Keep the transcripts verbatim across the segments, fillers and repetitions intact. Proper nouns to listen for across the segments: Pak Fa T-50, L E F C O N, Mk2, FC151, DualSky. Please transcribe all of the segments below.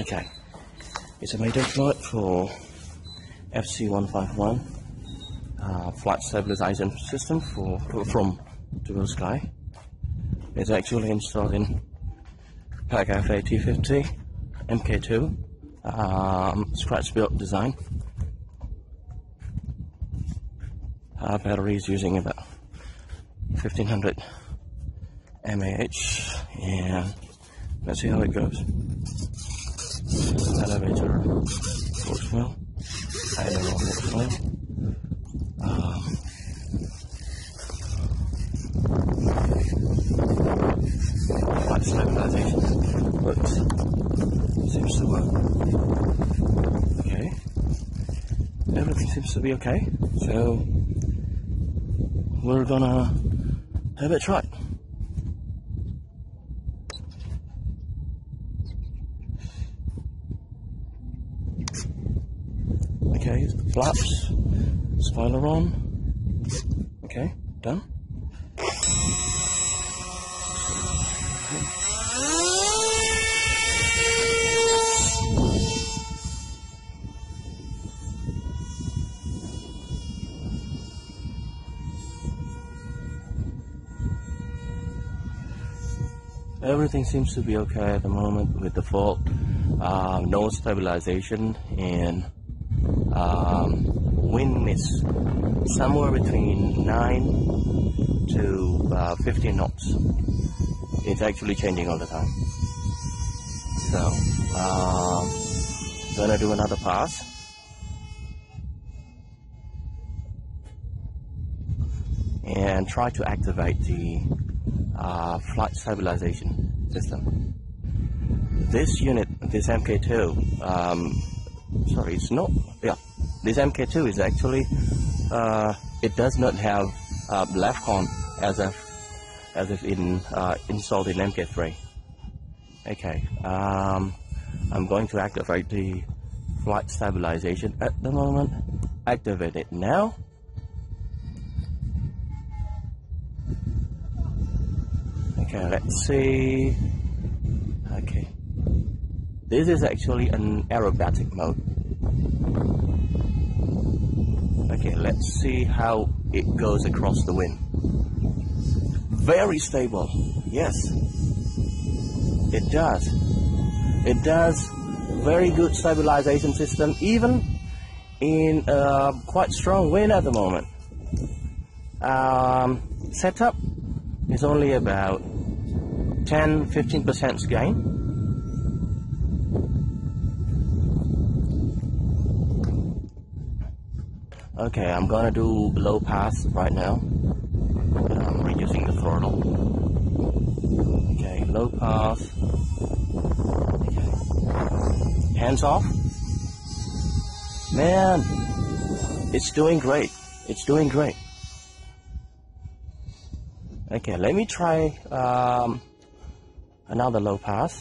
Okay, it's a mayday flight for F C one fifty-one uh, flight stabilization system for from DualSky. It's actually installed in Pak Fa T fifty M K two um, scratch built design. Our battery is using about fifteen hundred mAh, and let's see how it goes. Elevator works well, idler works well. Um, flight stabilization works, seems to work. Okay, everything seems to be okay, so we're gonna have it tried. Okay, flaps, spoiler on. Okay, done. Everything seems to be okay at the moment with the fault. Uh, no stabilization and um, wind is somewhere between nine to fifteen knots. It's actually changing all the time. So, um, gonna do another pass. And try to activate the Uh, flight stabilization system. This unit, this M K two, um, sorry, it's not, yeah, this M K two is actually, uh, it does not have uh, L E F C O N as if, as if in, uh, installed in M K three. Okay, um, I'm going to activate the flight stabilization at the moment. Activate it now. Okay, let's see. Okay, this is actually an aerobatic mode. Okay, let's see how it goes across the wind. Very stable. Yes, it does. It does very good stabilization system, even in uh, quite strong wind at the moment. Um, setup is only about ten to fifteen percent gain. Okay, I'm gonna do low pass right now. I'm reducing the throttle. Okay, low pass. Okay. Hands off. Man, it's doing great. It's doing great. Okay, let me try um, another low pass.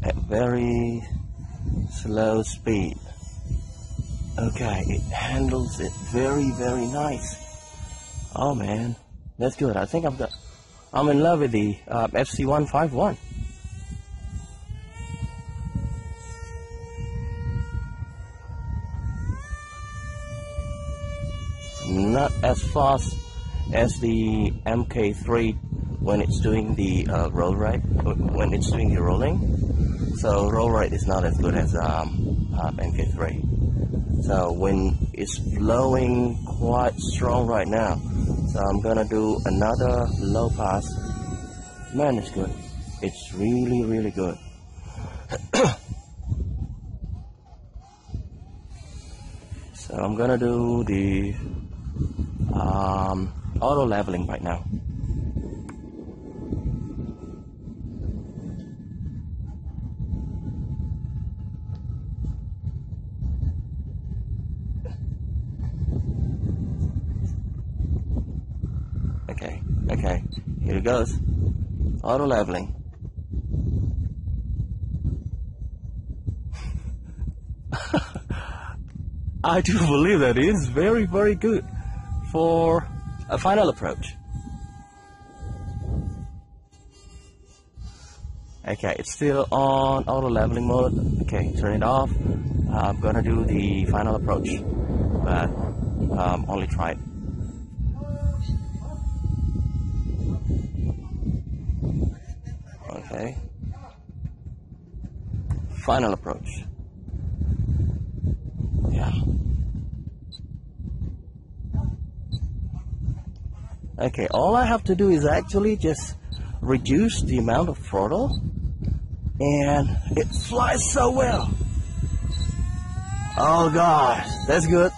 At very slow speed. Okay, it handles it very, very nice. Oh man, that's good. I think I'm got, I'm in love with the uh, F C one fifty-one. Not as fast as the M K three when it's doing the uh, roll rate, when it's doing the rolling. So roll rate is not as good as um, uh, M K three. So when it's blowing quite strong right now, so I'm gonna do another low pass. Man, it's good. It's really, really good. So I'm gonna do the um, auto leveling right now. Okay, here it goes. Auto leveling. I do believe that it is very, very good for a final approach. Okay, it's still on auto leveling mode. Okay, turn it off. I'm gonna do the final approach, but um, only try it. Okay, final approach. Yeah. Okay, all I have to do is actually just reduce the amount of throttle, and it flies so well. Oh gosh, that's good.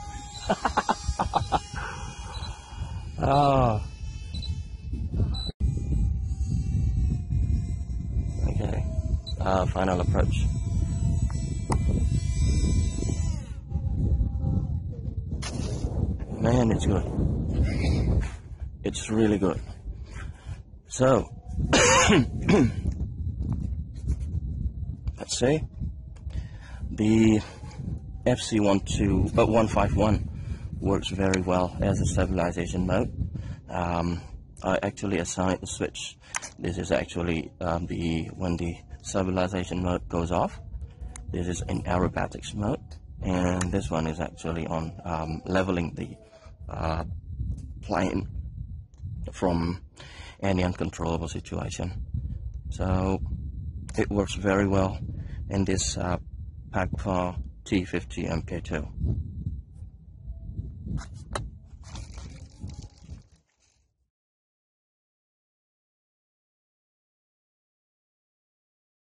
Oh. Okay, uh, final approach. Man, it's good. It's really good. So, let's see. The F C one fifty-one works very well as a stabilization mode. Um, I actually assigned the switch. This is actually um, the when the stabilization mode goes off. This is in aerobatics mode, and this one is actually on um, leveling the uh, plane from any uncontrollable situation. So it works very well in this uh, Pak Fa T fifty M K two.